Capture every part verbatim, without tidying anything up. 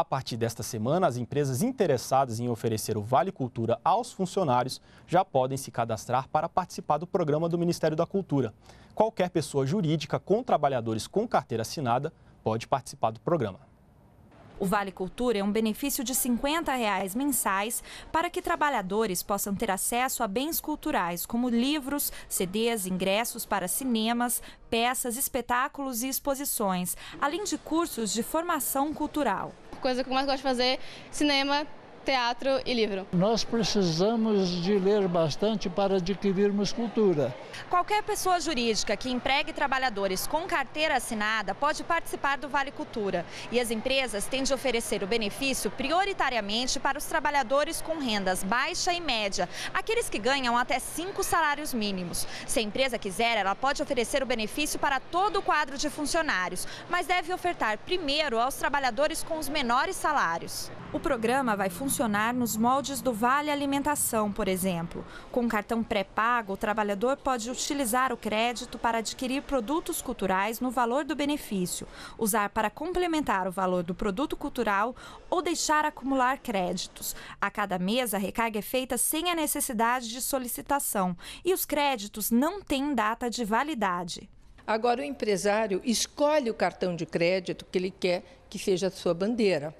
A partir desta semana, as empresas interessadas em oferecer o Vale-Cultura aos funcionários já podem se cadastrar para participar do programa do Ministério da Cultura. Qualquer pessoa jurídica com trabalhadores com carteira assinada pode participar do programa. O Vale-Cultura é um benefício de cinquenta reais mensais para que trabalhadores possam ter acesso a bens culturais, como livros, C Dês, ingressos para cinemas, peças, espetáculos e exposições, além de cursos de formação cultural. Coisa que eu mais gosto de fazer, cinema, teatro e livro. Nós precisamos de ler bastante para adquirirmos cultura. Qualquer pessoa jurídica que empregue trabalhadores com carteira assinada pode participar do Vale Cultura. E as empresas têm de oferecer o benefício prioritariamente para os trabalhadores com rendas baixa e média, aqueles que ganham até cinco salários mínimos. Se a empresa quiser, ela pode oferecer o benefício para todo o quadro de funcionários, mas deve ofertar primeiro aos trabalhadores com os menores salários. O programa vai funcionar nos moldes do Vale-Alimentação, por exemplo. Com um cartão pré-pago, o trabalhador pode utilizar o crédito para adquirir produtos culturais no valor do benefício, usar para complementar o valor do produto cultural ou deixar acumular créditos. A cada mês, a recarga é feita sem a necessidade de solicitação e os créditos não têm data de validade. Agora, o empresário escolhe o cartão de crédito que ele quer que seja a sua bandeira.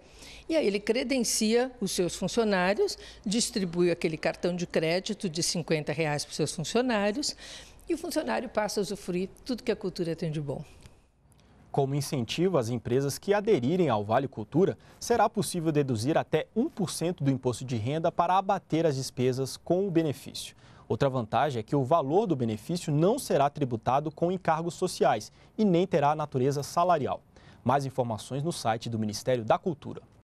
E aí ele credencia os seus funcionários, distribui aquele cartão de crédito de cinquenta reais para os seus funcionários e o funcionário passa a usufruir tudo que a cultura tem de bom. Como incentivo às empresas que aderirem ao Vale Cultura, será possível deduzir até um por cento do imposto de renda para abater as despesas com o benefício. Outra vantagem é que o valor do benefício não será tributado com encargos sociais e nem terá natureza salarial. Mais informações no site do Ministério da Cultura.